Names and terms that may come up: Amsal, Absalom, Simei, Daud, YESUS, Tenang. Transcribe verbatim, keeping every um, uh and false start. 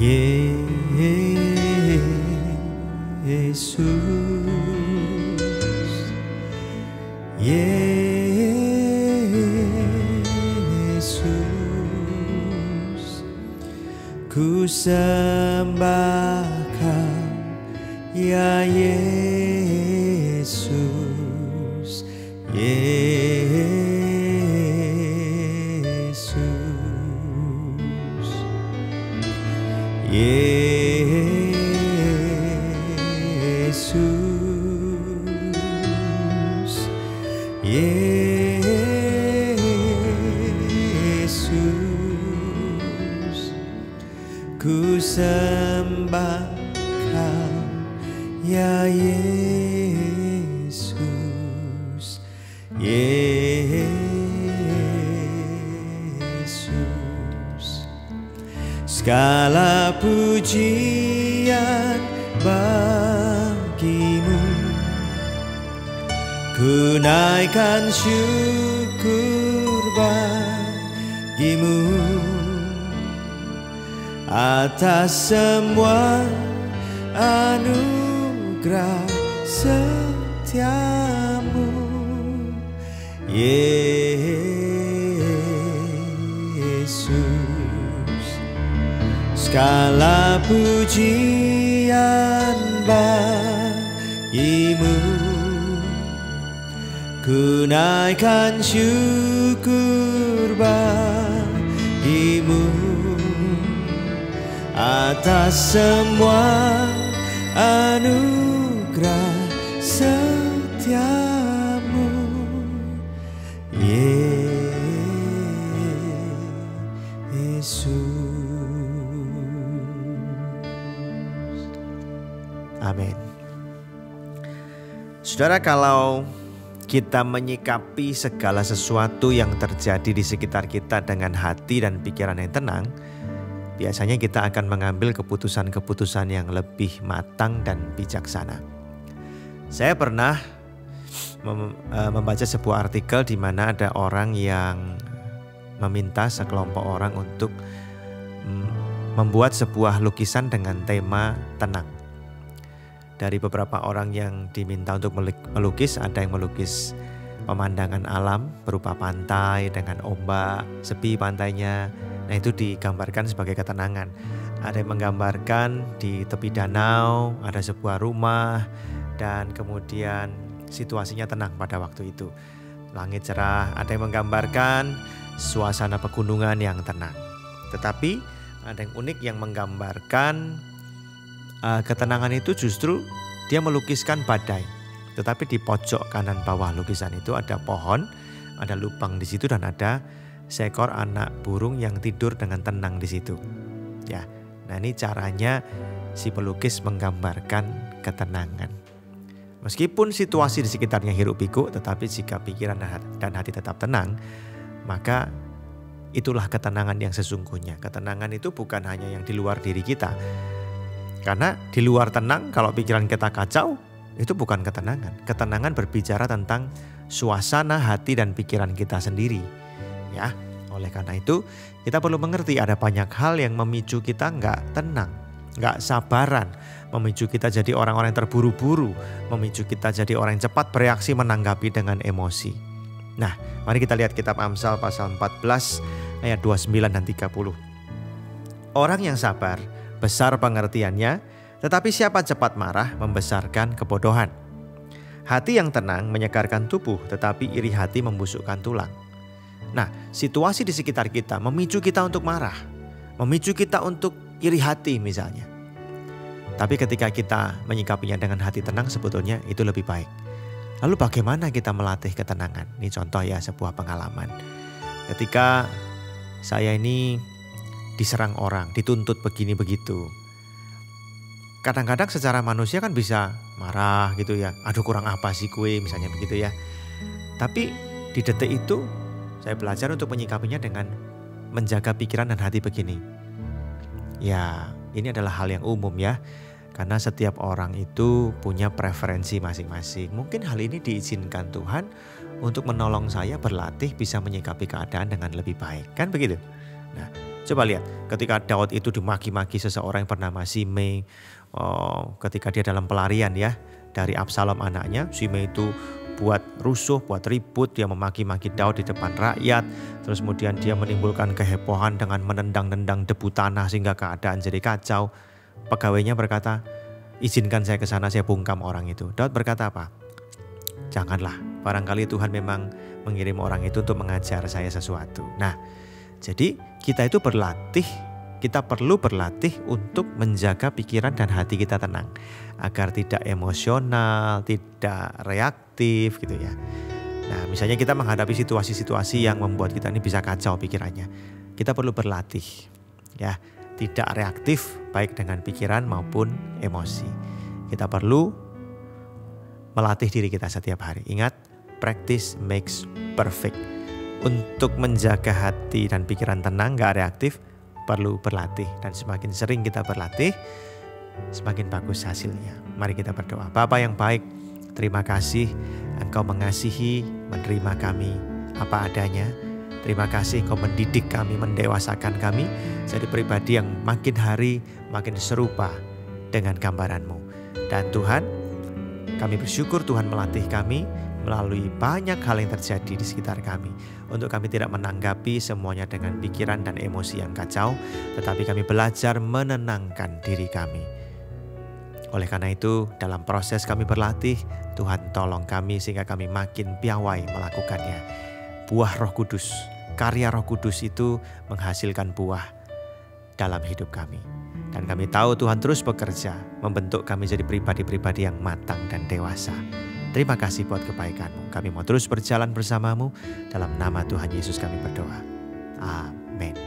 Yesus, Yesus, ku sembahkan, ya Yesus, Yesus, Yesus. Yesus, Yesus, ku sembahkan, ya Yesus, Yesus. Segala pujian bagimu, ku naikkan syukur bagimu atas semua anugerah setiamu, Yesus. Segala pujian bagimu, ku naikkan syukur bagimu atas semua anugerah setiamu, Yesus. Amin. Saudara, kalau kita menyikapi segala sesuatu yang terjadi di sekitar kita dengan hati dan pikiran yang tenang, biasanya kita akan mengambil keputusan-keputusan yang lebih matang dan bijaksana. Saya pernah mem- membaca sebuah artikel di mana ada orang yang meminta sekelompok orang untuk membuat sebuah lukisan dengan tema tenang. Dari beberapa orang yang diminta untuk melukis, ada yang melukis pemandangan alam berupa pantai dengan ombak, sepi pantainya. Nah, itu digambarkan sebagai ketenangan. Ada yang menggambarkan di tepi danau, ada sebuah rumah, dan kemudian situasinya tenang pada waktu itu. Langit cerah, ada yang menggambarkan suasana pegunungan yang tenang. Tetapi ada yang unik yang menggambarkan ketenangan itu justru dia melukiskan badai. Tetapi di pojok kanan bawah lukisan itu ada pohon, ada lubang di situ dan ada seekor anak burung yang tidur dengan tenang di situ. Ya, nah ini caranya si pelukis menggambarkan ketenangan. Meskipun situasi di sekitarnya hiruk-pikuk, tetapi jika pikiran dan hati tetap tenang, maka itulah ketenangan yang sesungguhnya. Ketenangan itu bukan hanya yang di luar diri kita. Karena di luar tenang, kalau pikiran kita kacau, itu bukan ketenangan. Ketenangan berbicara tentang suasana hati dan pikiran kita sendiri. Ya, oleh karena itu kita perlu mengerti ada banyak hal yang memicu kita nggak tenang, nggak sabaran, memicu kita jadi orang-orang yang terburu-buru, memicu kita jadi orang yang cepat bereaksi menanggapi dengan emosi. Nah, mari kita lihat kitab Amsal pasal empat belas ayat dua puluh sembilan dan tiga puluh. Orang yang sabar besar pengertiannya, tetapi siapa cepat marah membesarkan kebodohan. Hati yang tenang menyegarkan tubuh, tetapi iri hati membusukkan tulang. Nah, situasi di sekitar kita memicu kita untuk marah, memicu kita untuk iri hati misalnya. Tapi ketika kita menyikapinya dengan hati tenang, sebetulnya itu lebih baik. Lalu bagaimana kita melatih ketenangan? Ini contoh ya, sebuah pengalaman. Ketika saya ini diserang orang, dituntut begini begitu. Kadang-kadang secara manusia kan bisa marah gitu ya. Aduh, kurang apa sih kue misalnya begitu ya. Tapi di detik itu saya belajar untuk menyikapinya dengan menjaga pikiran dan hati begini. Ya, ini adalah hal yang umum ya. Karena setiap orang itu punya preferensi masing-masing. Mungkin hal ini diizinkan Tuhan untuk menolong saya berlatih bisa menyikapi keadaan dengan lebih baik. Kan begitu. Nah, Coba lihat, ketika Daud itu dimaki-maki seseorang yang bernama Simei, oh, ketika dia dalam pelarian ya dari Absalom anaknya, Simei itu buat rusuh, buat ribut, dia memaki-maki Daud di depan rakyat. Terus kemudian dia menimbulkan kehebohan dengan menendang-nendang debu tanah sehingga keadaan jadi kacau. Pegawainya berkata, "Izinkan saya ke sana, saya bungkam orang itu." Daud berkata apa? "Janganlah, barangkali Tuhan memang mengirim orang itu untuk mengajar saya sesuatu." Nah, jadi kita itu berlatih, kita perlu berlatih untuk menjaga pikiran dan hati kita tenang. Agar tidak emosional, tidak reaktif gitu ya. Nah, misalnya kita menghadapi situasi-situasi yang membuat kita ini bisa kacau pikirannya. Kita perlu berlatih ya, tidak reaktif baik dengan pikiran maupun emosi. Kita perlu melatih diri kita setiap hari. Ingat, practice makes perfect. Untuk menjaga hati dan pikiran tenang, gak reaktif, perlu berlatih. Dan semakin sering kita berlatih, semakin bagus hasilnya. Mari kita berdoa. Bapa yang baik, terima kasih Engkau mengasihi, menerima kami apa adanya. Terima kasih Engkau mendidik kami, mendewasakan kami jadi pribadi yang makin hari makin serupa dengan gambaran-Mu. Dan Tuhan, kami bersyukur Tuhan melatih kami melalui banyak hal yang terjadi di sekitar kami. Untuk kami tidak menanggapi semuanya dengan pikiran dan emosi yang kacau, tetapi kami belajar menenangkan diri kami. Oleh karena itu, dalam proses kami berlatih, Tuhan tolong kami sehingga kami makin piawai melakukannya. Buah Roh Kudus, karya Roh Kudus itu menghasilkan buah dalam hidup kami. Dan kami tahu Tuhan terus bekerja, membentuk kami jadi pribadi-pribadi yang matang dan dewasa. Terima kasih buat kebaikan-Mu. Kami mau terus berjalan bersama-Mu. Dalam nama Tuhan Yesus kami berdoa. Amin.